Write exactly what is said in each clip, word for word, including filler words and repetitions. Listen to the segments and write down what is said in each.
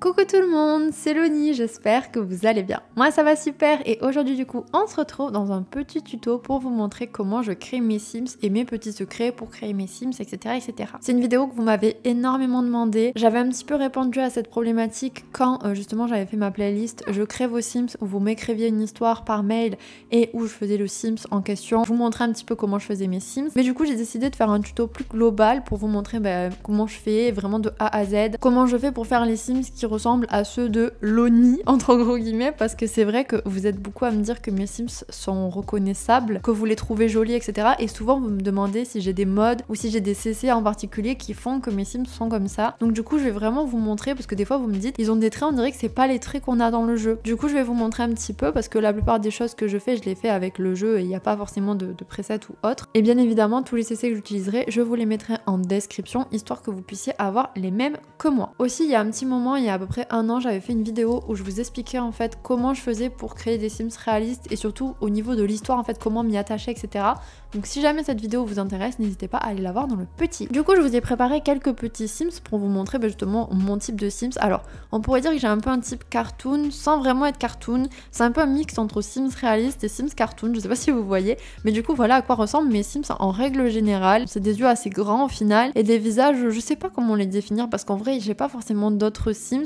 Coucou tout le monde, c'est Loni, j'espère que vous allez bien. Moi ça va super et aujourd'hui du coup on se retrouve dans un petit tuto pour vous montrer comment je crée mes Sims et mes petits secrets pour créer mes Sims, etc, et cetera. C'est une vidéo que vous m'avez énormément demandé, j'avais un petit peu répondu à cette problématique quand euh, justement j'avais fait ma playlist Je crée vos Sims où vous m'écriviez une histoire par mail et où je faisais le Sims en question. Je vous montrais un petit peu comment je faisais mes Sims, mais du coup j'ai décidé de faire un tuto plus global pour vous montrer bah, comment je fais vraiment de A à Z, comment je fais pour faire les Sims qui ressemble à ceux de Loni entre gros guillemets, parce que c'est vrai que vous êtes beaucoup à me dire que mes Sims sont reconnaissables, que vous les trouvez jolis, etc, et souvent vous me demandez si j'ai des mods ou si j'ai des C C en particulier qui font que mes Sims sont comme ça. Donc du coup je vais vraiment vous montrer, parce que des fois vous me dites ils ont des traits, on dirait que c'est pas les traits qu'on a dans le jeu. Du coup je vais vous montrer un petit peu, parce que la plupart des choses que je fais je les fais avec le jeu et il n'y a pas forcément de, de preset ou autre, et bien évidemment tous les C C que j'utiliserai je vous les mettrai en description histoire que vous puissiez avoir les mêmes que moi. Aussi il y a un petit moment, il y a à peu près un an, j'avais fait une vidéo où je vous expliquais en fait comment je faisais pour créer des Sims réalistes et surtout au niveau de l'histoire en fait comment m'y attacher, etc. Donc si jamais cette vidéo vous intéresse, n'hésitez pas à aller la voir dans le petit. Du coup je vous ai préparé quelques petits Sims pour vous montrer ben, justement mon type de Sims. Alors on pourrait dire que j'ai un peu un type cartoon sans vraiment être cartoon, c'est un peu un mix entre Sims réalistes et Sims cartoon, je sais pas si vous voyez, mais du coup voilà à quoi ressemblent mes Sims en règle générale. C'est des yeux assez grands au final et des visages, je sais pas comment les définir parce qu'en vrai j'ai pas forcément d'autres Sims.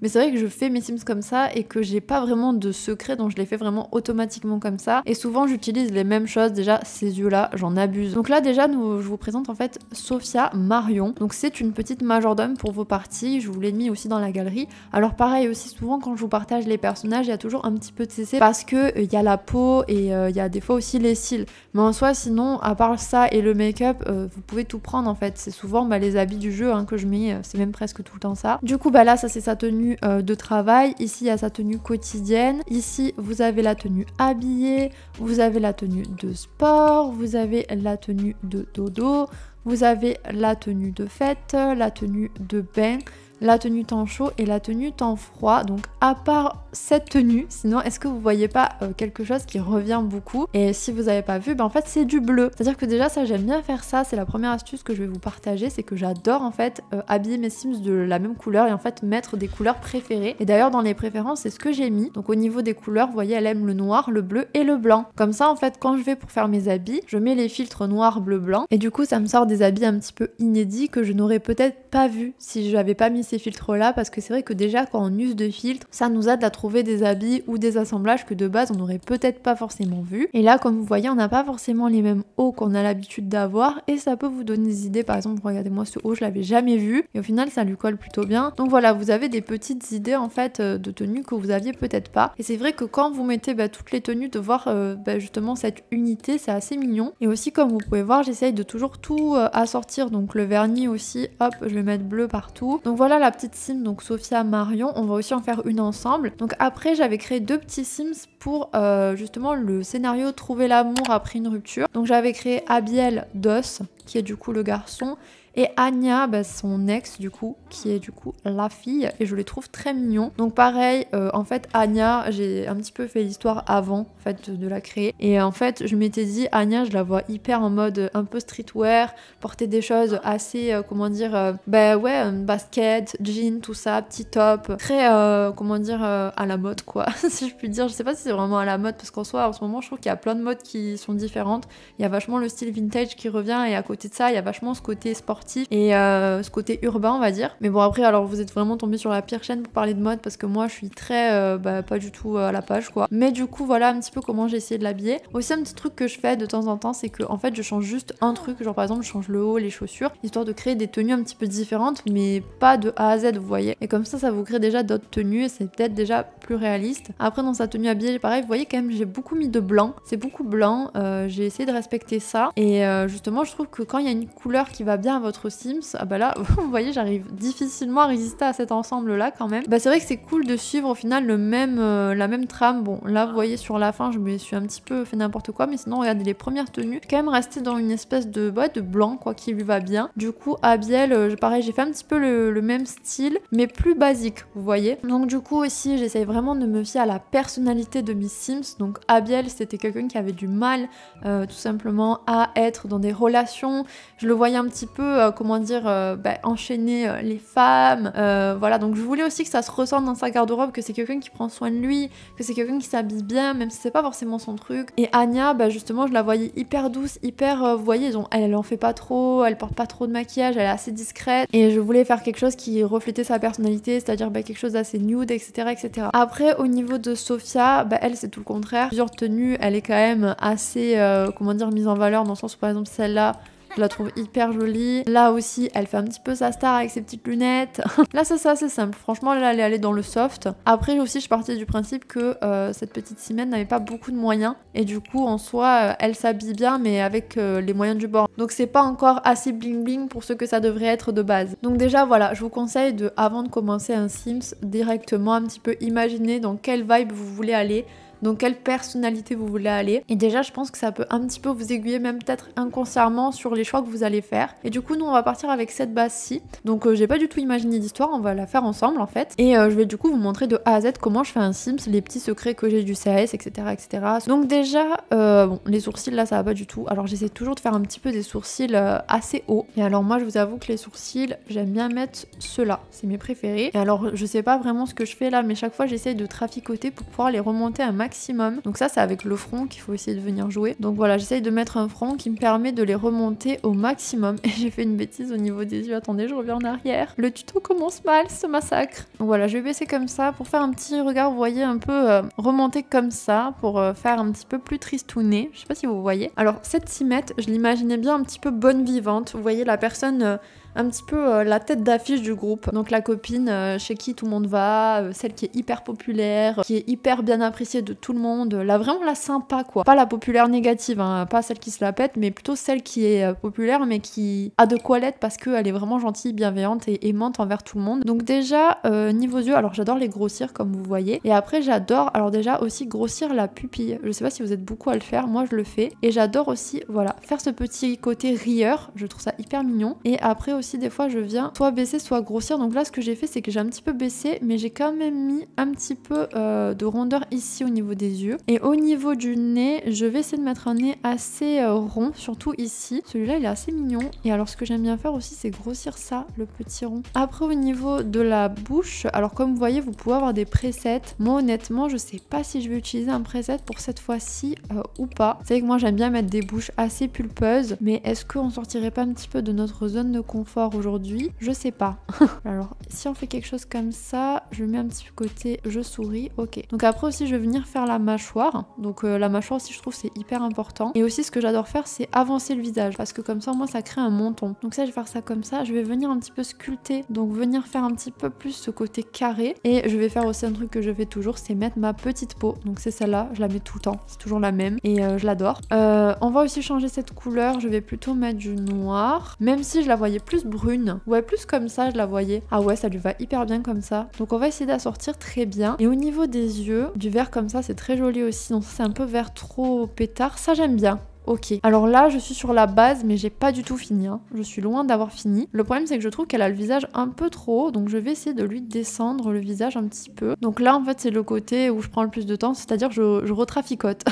Mais c'est vrai que je fais mes Sims comme ça et que j'ai pas vraiment de secret, donc je les fais vraiment automatiquement comme ça. Et souvent j'utilise les mêmes choses, déjà ces yeux là j'en abuse. Donc là déjà nous, je vous présente en fait Sophia Marion. Donc c'est une petite majordome pour vos parties, je vous l'ai mis aussi dans la galerie. Alors pareil aussi souvent quand je vous partage les personnages il y a toujours un petit peu de C C parce que il euh, y a la peau et il euh, y a des fois aussi les cils. Mais en soi sinon à part ça et le make-up euh, vous pouvez tout prendre en fait. C'est souvent bah, les habits du jeu hein, que je mets, c'est même presque tout le temps ça. Du coup bah là ça c'est ça sa tenue euh, de travail, ici il y a sa tenue quotidienne, ici vous avez la tenue habillée, vous avez la tenue de sport, vous avez la tenue de dodo, vous avez la tenue de fête, la tenue de bain, la tenue temps chaud et la tenue temps froid. Donc à part cette tenue, sinon est-ce que vous voyez pas euh, quelque chose qui revient beaucoup? Et si vous n'avez pas vu, ben en fait c'est du bleu. C'est-à-dire que déjà ça j'aime bien faire ça, c'est la première astuce que je vais vous partager, c'est que j'adore en fait euh, habiller mes Sims de la même couleur et en fait mettre des couleurs préférées. Et d'ailleurs dans les préférences c'est ce que j'ai mis. Donc au niveau des couleurs, vous voyez elle aime le noir, le bleu et le blanc. Comme ça en fait quand je vais pour faire mes habits, je mets les filtres noir, bleu, blanc et du coup ça me sort des habits un petit peu inédits que je n'aurais peut-être pas vu si j'avais pas mis ces filtres là, parce que c'est vrai que déjà quand on use de filtres ça nous aide à trouver des habits ou des assemblages que de base on n'aurait peut-être pas forcément vu. Et là comme vous voyez on n'a pas forcément les mêmes hauts qu'on a l'habitude d'avoir et ça peut vous donner des idées. Par exemple regardez moi ce haut, je l'avais jamais vu et au final ça lui colle plutôt bien. Donc voilà vous avez des petites idées en fait de tenues que vous aviez peut-être pas, et c'est vrai que quand vous mettez bah, toutes les tenues de voir euh, bah, justement cette unité, c'est assez mignon. Et aussi comme vous pouvez voir j'essaye de toujours tout euh, assortir, donc le vernis aussi hop je vais mettre bleu partout. Donc voilà la petite Sim, donc Sophia Marion, on va aussi en faire une ensemble. Donc après j'avais créé deux petits Sims pour euh, justement le scénario trouver l'amour après une rupture. Donc j'avais créé Abiel Doss qui est du coup le garçon et Anya bah, son ex du coup qui est du coup la fille, et je les trouve très mignons. Donc pareil euh, en fait Anya j'ai un petit peu fait l'histoire avant en fait de la créer, et en fait je m'étais dit Anya je la vois hyper en mode un peu streetwear, porter des choses assez euh, comment dire euh, bah ouais basket, jean, tout ça, petit top, très euh, comment dire euh, à la mode quoi si je puis dire. Je sais pas si c'est vraiment à la mode parce qu'en soi en ce moment je trouve qu'il y a plein de modes qui sont différentes, il y a vachement le style vintage qui revient et à côté de ça il y a vachement ce côté sport et euh, ce côté urbain on va dire. Mais bon après alors vous êtes vraiment tombé sur la pire chaîne pour parler de mode parce que moi je suis très euh, bah, pas du tout à la page quoi. Mais du coup voilà un petit peu comment j'ai essayé de l'habiller. Aussi un petit truc que je fais de temps en temps c'est que en fait je change juste un truc, genre par exemple je change le haut, les chaussures, histoire de créer des tenues un petit peu différentes mais pas de A à Z vous voyez. Et comme ça ça vous crée déjà d'autres tenues et c'est peut-être déjà plus réaliste. Après dans sa tenue habillée pareil vous voyez quand même j'ai beaucoup mis de blanc, c'est beaucoup blanc, euh, j'ai essayé de respecter ça et euh, justement je trouve que quand il y a une couleur qui va bien à votre Sims, ah bah là vous voyez j'arrive difficilement à résister à cet ensemble là quand même. Bah c'est vrai que c'est cool de suivre au final le même, euh, la même trame. Bon là vous voyez sur la fin je me suis un petit peu fait n'importe quoi, mais sinon regardez les premières tenues, je suis quand même restée dans une espèce de, ouais, de blanc quoi qui lui va bien. Du coup Abiel euh, pareil j'ai fait un petit peu le, le même style mais plus basique vous voyez. Donc du coup aussi j'essaye vraiment vraiment de me fier à la personnalité de Miss Sims. Donc Abiel, c'était quelqu'un qui avait du mal euh, tout simplement à être dans des relations. Je le voyais un petit peu, euh, comment dire, euh, bah, enchaîner euh, les femmes. Euh, voilà, donc je voulais aussi que ça se ressente dans sa garde-robe, que c'est quelqu'un qui prend soin de lui, que c'est quelqu'un qui s'habille bien, même si c'est pas forcément son truc. Et Anya, bah, justement, je la voyais hyper douce, hyper, euh, vous voyez, donc, elle en fait pas trop, elle porte pas trop de maquillage, elle est assez discrète. Et je voulais faire quelque chose qui reflétait sa personnalité, c'est-à-dire bah, quelque chose d'assez nude, et cetera, et cetera. Après, au niveau de Sophia, bah, elle, c'est tout le contraire. Plusieurs tenues, elle est quand même assez, euh, comment dire, mise en valeur, dans le sens où, par exemple, celle-là, je la trouve hyper jolie. Là aussi, elle fait un petit peu sa star avec ses petites lunettes. Là, c'est ça, c'est simple. Franchement, là, elle est allée dans le soft. Après aussi, je suis partie du principe que euh, cette petite Simène n'avait pas beaucoup de moyens. Et du coup, en soi, elle s'habille bien, mais avec euh, les moyens du bord. Donc, c'est pas encore assez bling bling pour ce que ça devrait être de base. Donc déjà, voilà, je vous conseille, de, avant de commencer un Sims, directement un petit peu imaginer dans quelle vibe vous voulez aller. Dans quelle personnalité vous voulez aller. Et déjà, je pense que ça peut un petit peu vous aiguiller, même peut-être inconsciemment, sur les choix que vous allez faire. Et du coup, nous, on va partir avec cette base-ci. Donc, euh, j'ai pas du tout imaginé d'histoire, on va la faire ensemble, en fait. Et euh, je vais du coup vous montrer de A à Z comment je fais un Sims, les petits secrets que j'ai du C A S, et cetera, et cetera. Donc déjà, euh, bon, les sourcils, là, ça va pas du tout. Alors, j'essaie toujours de faire un petit peu des sourcils euh, assez hauts. Et alors, moi, je vous avoue que les sourcils, j'aime bien mettre ceux-là. C'est mes préférés. Et alors, je sais pas vraiment ce que je fais là, mais chaque fois, j'essaie de traficoter pour pouvoir les remonter un max. Maximum. Donc ça, c'est avec le front qu'il faut essayer de venir jouer. Donc voilà, j'essaye de mettre un front qui me permet de les remonter au maximum. Et j'ai fait une bêtise au niveau des yeux. Attendez, je reviens en arrière. Le tuto commence mal, ce massacre. Donc voilà, je vais baisser comme ça pour faire un petit regard, vous voyez, un peu euh, remonter comme ça pour euh, faire un petit peu plus tristouné. Je sais pas si vous voyez. Alors cette Simette, je l'imaginais bien un petit peu bonne vivante. Vous voyez la personne... Euh, un petit peu euh, la tête d'affiche du groupe, donc la copine euh, chez qui tout le monde va, euh, celle qui est hyper populaire, euh, qui est hyper bien appréciée de tout le monde, euh, là vraiment la sympa quoi, pas la populaire négative, hein, pas celle qui se la pète, mais plutôt celle qui est euh, populaire mais qui a de quoi l'être parce qu'elle est vraiment gentille, bienveillante et aimante envers tout le monde. Donc déjà euh, niveau yeux, alors j'adore les grossir comme vous voyez, et après j'adore, alors déjà aussi grossir la pupille, je sais pas si vous êtes beaucoup à le faire, moi je le fais, et j'adore aussi, voilà, faire ce petit côté rieur, je trouve ça hyper mignon. Et après aussi aussi des fois je viens soit baisser soit grossir, donc là ce que j'ai fait c'est que j'ai un petit peu baissé mais j'ai quand même mis un petit peu euh, de rondeur ici au niveau des yeux. Et au niveau du nez, je vais essayer de mettre un nez assez euh, rond, surtout ici, celui-là il est assez mignon. Et alors ce que j'aime bien faire aussi c'est grossir ça, le petit rond. Après au niveau de la bouche, alors comme vous voyez vous pouvez avoir des presets, moi honnêtement je sais pas si je vais utiliser un preset pour cette fois-ci euh, ou pas. Vous savez que moi j'aime bien mettre des bouches assez pulpeuses, mais est-ce qu'on sortirait pas un petit peu de notre zone de confort aujourd'hui, je sais pas. Alors si on fait quelque chose comme ça, je mets un petit peu côté, je souris, ok. Donc après aussi je vais venir faire la mâchoire, donc euh, la mâchoire aussi je trouve c'est hyper important. Et aussi ce que j'adore faire c'est avancer le visage, parce que comme ça moi ça crée un menton. Donc ça je vais faire ça comme ça, je vais venir un petit peu sculpter, donc venir faire un petit peu plus ce côté carré. Et je vais faire aussi un truc que je fais toujours, c'est mettre ma petite peau, donc c'est celle-là, je la mets tout le temps, c'est toujours la même et euh, je l'adore. Euh, on va aussi changer cette couleur, je vais plutôt mettre du noir, même si je la voyais plus brune, ouais plus comme ça je la voyais. Ah ouais ça lui va hyper bien comme ça, donc on va essayer d'assortir très bien. Et au niveau des yeux, du vert comme ça c'est très joli aussi, donc c'est un peu vert trop pétard, ça j'aime bien. Ok, alors là je suis sur la base mais j'ai pas du tout fini, hein. Je suis loin d'avoir fini. Le problème c'est que je trouve qu'elle a le visage un peu trop haut, donc je vais essayer de lui descendre le visage un petit peu. Donc là en fait c'est le côté où je prends le plus de temps, c'est à dire je, je retraficote.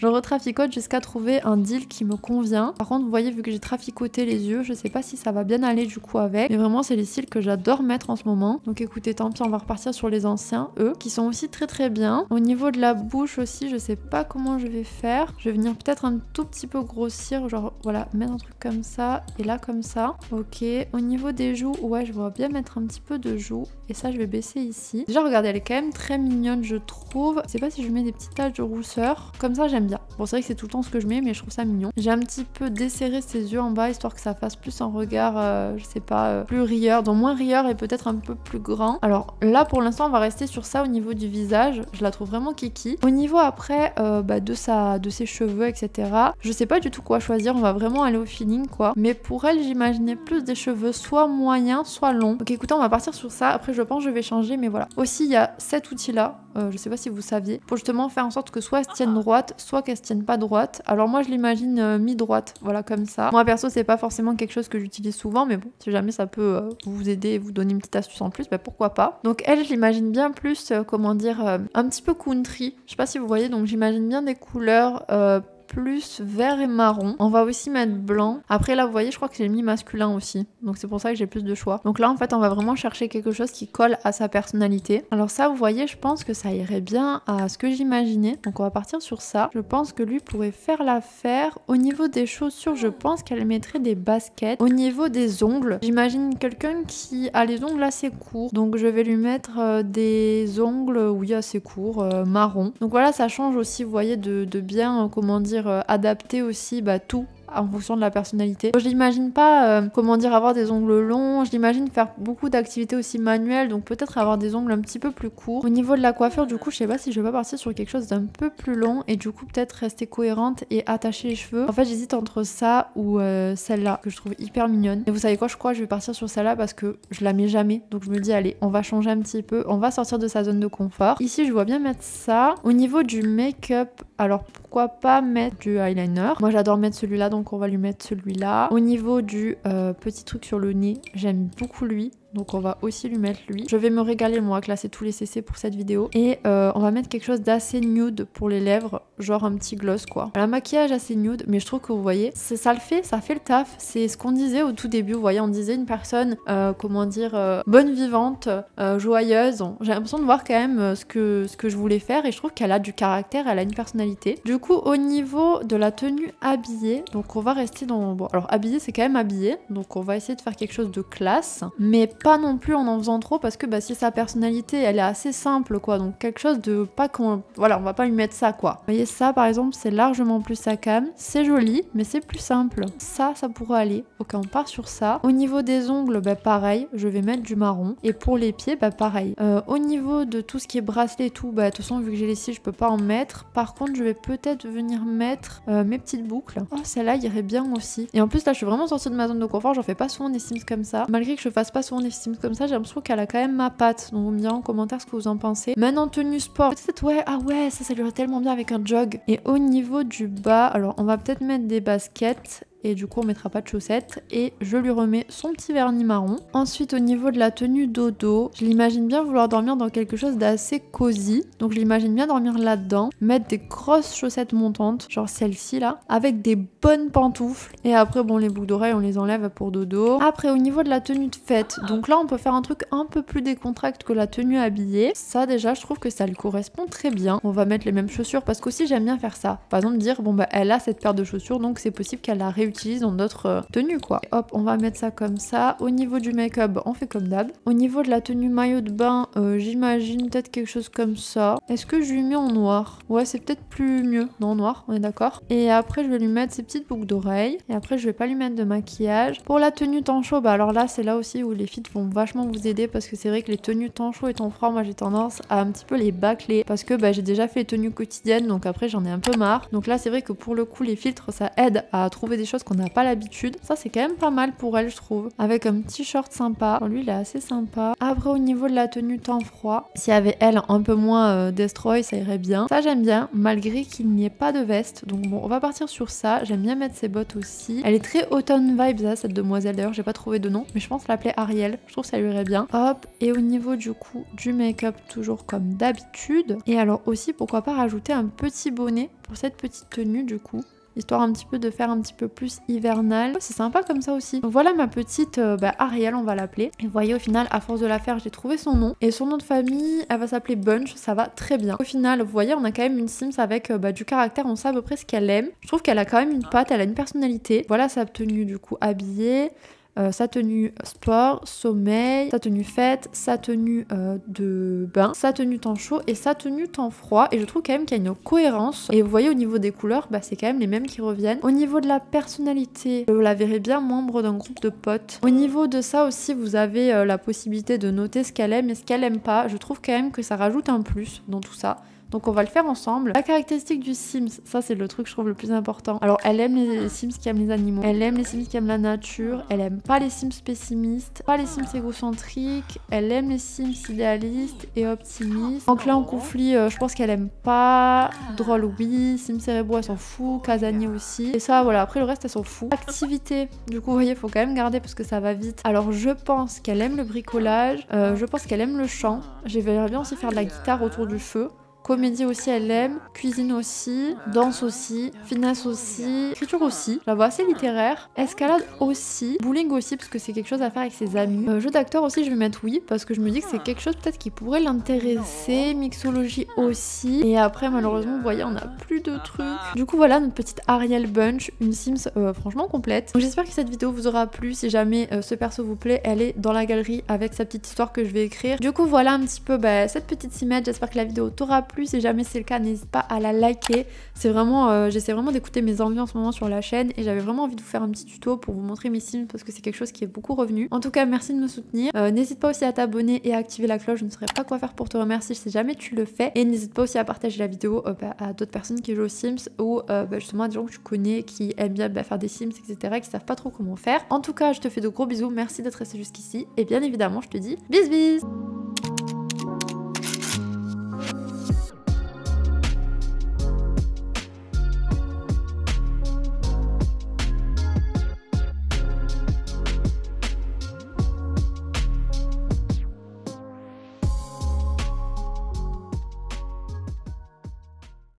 Je retraficote jusqu'à trouver un deal qui me convient. Par contre, vous voyez, vu que j'ai traficoté les yeux, je sais pas si ça va bien aller du coup avec. Mais vraiment, c'est les cils que j'adore mettre en ce moment. Donc écoutez, tant pis, on va repartir sur les anciens, eux, qui sont aussi très très bien. Au niveau de la bouche aussi, je sais pas comment je vais faire. Je vais venir peut-être un tout petit peu grossir, genre voilà, mettre un truc comme ça et là comme ça. Ok, au niveau des joues, ouais, je vois bien mettre un petit peu de joues. Et ça, je vais baisser ici. Déjà, regardez, elle est quand même très mignonne, je trouve. Je sais pas si je mets des petites taches de rousseur. Comme ça, j'aime bien. Bon, c'est vrai que c'est tout le temps ce que je mets, mais je trouve ça mignon. J'ai un petit peu desserré ses yeux en bas, histoire que ça fasse plus un regard, euh, je sais pas, euh, plus rieur, donc moins rieur et peut-être un peu plus grand. Alors là, pour l'instant, on va rester sur ça au niveau du visage. Je la trouve vraiment kiki. Au niveau après euh, bah, de, sa, de ses cheveux, et cetera, je sais pas du tout quoi choisir. On va vraiment aller au feeling, quoi. Mais pour elle, j'imaginais plus des cheveux soit moyens, soit longs. Donc écoutez, on va partir sur ça. Après, je pense que je vais changer, mais voilà. Aussi, il y a cet outil-là, euh, je sais pas si vous saviez, pour justement faire en sorte que soit elle se tienne droite, soit fois qu'elles se tiennent pas droites. Alors moi je l'imagine euh, mi-droite, voilà, comme ça. Moi perso c'est pas forcément quelque chose que j'utilise souvent, mais bon, si jamais ça peut euh, vous aider et vous donner une petite astuce en plus, bah pourquoi pas. Donc elle, je l'imagine bien plus, euh, comment dire, euh, un petit peu country, je sais pas si vous voyez, donc j'imagine bien des couleurs... Euh, plus vert et marron. On va aussi mettre blanc. Après là vous voyez je crois que j'ai mis masculin aussi. Donc c'est pour ça que j'ai plus de choix. Donc là en fait on va vraiment chercher quelque chose qui colle à sa personnalité. Alors ça vous voyez je pense que ça irait bien à ce que j'imaginais. Donc on va partir sur ça. Je pense que lui pourrait faire l'affaire. Au niveau des chaussures je pense qu'elle mettrait des baskets. Au niveau des ongles j'imagine quelqu'un qui a les ongles assez courts. Donc je vais lui mettre des ongles oui assez courts, euh, marron. Donc voilà ça change aussi vous voyez de, de bien euh, comment dire Euh, adapter aussi bah, tout en fonction de la personnalité. Je l'imagine pas, euh, comment dire, avoir des ongles longs, je l'imagine faire beaucoup d'activités aussi manuelles, donc peut-être avoir des ongles un petit peu plus courts. Au niveau de la coiffure, du coup, je sais pas si je vais pas partir sur quelque chose d'un peu plus long et du coup peut-être rester cohérente et attacher les cheveux. En fait, j'hésite entre ça ou euh, celle-là, que je trouve hyper mignonne. Et vous savez quoi, je crois que je vais partir sur celle-là parce que je la mets jamais, donc je me dis, allez, on va changer un petit peu, on va sortir de sa zone de confort. Ici, je vois bien mettre ça. Au niveau du make-up, alors pourquoi pas mettre du eyeliner? Moi, j'adore mettre celui-là, donc Donc on va lui mettre celui-là. Au niveau du euh, petit truc sur le nez, j'aime beaucoup lui. Donc on va aussi lui mettre lui. Je vais me régaler moi à classer tous les C C pour cette vidéo. Et euh, on va mettre quelque chose d'assez nude pour les lèvres. Genre un petit gloss quoi. Un maquillage assez nude. Mais je trouve que vous voyez, ça le fait, ça fait le taf. C'est ce qu'on disait au tout début. Vous voyez, on disait une personne, euh, comment dire, euh, bonne vivante, euh, joyeuse. J'ai l'impression de voir quand même euh, ce, que, ce que je voulais faire. Et je trouve qu'elle a du caractère, elle a une personnalité. Du coup au niveau de la tenue habillée. Donc on va rester dans... Bon, alors habillée c'est quand même habillée. Donc on va essayer de faire quelque chose de classe. Mais pas non plus en en faisant trop parce que bah, si sa personnalité elle est assez simple quoi, donc quelque chose de pas qu'on... Voilà, on va pas lui mettre ça quoi. Vous voyez ça par exemple, c'est largement plus sa cam, c'est joli mais c'est plus simple. Ça, ça pourrait aller. Ok, on part sur ça. Au niveau des ongles, bah pareil, je vais mettre du marron. Et pour les pieds, bah pareil. Euh, au niveau de tout ce qui est bracelet et tout, bah de toute façon vu que j'ai les cils, je peux pas en mettre. Par contre, je vais peut-être venir mettre euh, mes petites boucles. Oh, celle-là irait bien aussi. Et en plus là, je suis vraiment sortie de ma zone de confort, j'en fais pas souvent des sims comme ça. Malgré que je fasse pas souvent des sims comme ça, j'ai l'impression qu'elle a quand même ma patte. Donc vous me direz en commentaire ce que vous en pensez. Maintenant tenue sport, peut-être ouais, ah ouais, ça ça lui irait tellement bien avec un jog. Et au niveau du bas, alors on va peut-être mettre des baskets. Et du coup on mettra pas de chaussettes. Et je lui remets son petit vernis marron. Ensuite au niveau de la tenue dodo, je l'imagine bien vouloir dormir dans quelque chose d'assez cosy. Donc je l'imagine bien dormir là-dedans. Mettre des grosses chaussettes montantes, genre celle-ci là, avec des bonnes pantoufles. Et après bon, les boucles d'oreilles on les enlève pour dodo. Après au niveau de la tenue de fête, donc là on peut faire un truc un peu plus décontracté que la tenue habillée. Ça déjà je trouve que ça lui correspond très bien. On va mettre les mêmes chaussures parce qu'aussi j'aime bien faire ça. Par exemple dire bon bah elle a cette paire de chaussures donc c'est possible qu'elle la réutilise utilise dans d'autres tenues quoi. Et hop, on va mettre ça comme ça. Au niveau du make-up, on fait comme d'hab. Au niveau de la tenue maillot de bain, euh, j'imagine peut-être quelque chose comme ça. Est-ce que je lui mets en noir? Ouais, c'est peut-être plus mieux. Non, noir, on est d'accord. Et après, je vais lui mettre ses petites boucles d'oreilles. Et après, je vais pas lui mettre de maquillage. Pour la tenue temps chaud, bah alors là, c'est là aussi où les filles vont vachement vous aider parce que c'est vrai que les tenues temps chaud et temps froid, moi j'ai tendance à un petit peu les bâcler parce que bah, j'ai déjà fait les tenues quotidiennes donc après, j'en ai un peu marre. Donc là, c'est vrai que pour le coup, les filtres, ça aide à trouver des choses qu'on n'a pas l'habitude. Ça c'est quand même pas mal pour elle je trouve, avec un petit short sympa. Alors, lui il est assez sympa. Après au niveau de la tenue temps froid, s'il y avait elle un peu moins euh, destroy, ça irait bien. Ça j'aime bien malgré qu'il n'y ait pas de veste, donc bon on va partir sur ça. J'aime bien mettre ses bottes aussi. Elle est très automne vibes hein, cette demoiselle, d'ailleurs j'ai pas trouvé de nom mais je pense l'appeler Ariel, je trouve que ça lui irait bien. Hop, et au niveau du coup du make-up toujours comme d'habitude. Et alors aussi pourquoi pas rajouter un petit bonnet pour cette petite tenue du coup, histoire un petit peu de faire un petit peu plus hivernal. C'est sympa comme ça aussi. Donc voilà ma petite euh, bah, Ariel, on va l'appeler. Et vous voyez, au final, à force de la faire, j'ai trouvé son nom. Et son nom de famille, elle va s'appeler Bunch, ça va très bien. Au final, vous voyez, on a quand même une Sims avec euh, bah, du caractère, on sait à peu près ce qu'elle aime. Je trouve qu'elle a quand même une patte, elle a une personnalité. Voilà sa tenue du coup habillée. Euh, sa tenue sport, sommeil, sa tenue fête, sa tenue euh, de bain, sa tenue temps chaud et sa tenue temps froid. Et je trouve quand même qu'il y a une cohérence. Et vous voyez au niveau des couleurs, bah, c'est quand même les mêmes qui reviennent. Au niveau de la personnalité, vous la verrez bien membre d'un groupe de potes. Au niveau de ça aussi, vous avez euh, la possibilité de noter ce qu'elle aime et ce qu'elle aime pas. Je trouve quand même que ça rajoute un plus dans tout ça. Donc on va le faire ensemble. La caractéristique du Sims, ça c'est le truc que je trouve le plus important. Alors elle aime les Sims qui aiment les animaux, elle aime les Sims qui aiment la nature, elle aime pas les Sims pessimistes, pas les Sims égocentriques, elle aime les Sims idéalistes et optimistes. Donc là en conflit, euh, je pense qu'elle aime pas, drôle oui, Sims cérébro elle s'en fout, Casanier aussi. Et ça voilà, après le reste elle s'en fout. Activité, du coup vous voyez faut quand même garder parce que ça va vite. Alors je pense qu'elle aime le bricolage, euh, je pense qu'elle aime le chant, j'aimerais bien aussi faire de la guitare autour du feu. Comédie aussi elle aime, cuisine aussi, danse aussi, finesse aussi, écriture aussi, la voix assez littéraire, escalade aussi, bowling aussi parce que c'est quelque chose à faire avec ses amis, euh, jeu d'acteur aussi je vais mettre oui parce que je me dis que c'est quelque chose peut-être qui pourrait l'intéresser, mixologie aussi, et après malheureusement vous voyez on a plus de trucs. Du coup voilà notre petite Ariel Bunch, une Sims euh, franchement complète. Donc j'espère que cette vidéo vous aura plu, si jamais euh, ce perso vous plaît, elle est dans la galerie avec sa petite histoire que je vais écrire. Du coup voilà un petit peu bah, cette petite simette, j'espère que la vidéo t'aura plu. Si jamais c'est le cas, n'hésite pas à la liker. C'est vraiment, euh, j'essaie vraiment d'écouter mes envies en ce moment sur la chaîne et j'avais vraiment envie de vous faire un petit tuto pour vous montrer mes Sims parce que c'est quelque chose qui est beaucoup revenu. En tout cas, merci de me soutenir. Euh, n'hésite pas aussi à t'abonner et à activer la cloche. Je ne saurais pas quoi faire pour te remercier si jamais tu le fais. Et n'hésite pas aussi à partager la vidéo euh, bah, à d'autres personnes qui jouent aux Sims ou euh, bah, justement à des gens que tu connais qui aiment bien bah, faire des Sims, et cetera et qui savent pas trop comment faire. En tout cas, je te fais de gros bisous. Merci d'être resté jusqu'ici et bien évidemment, je te dis bis bis.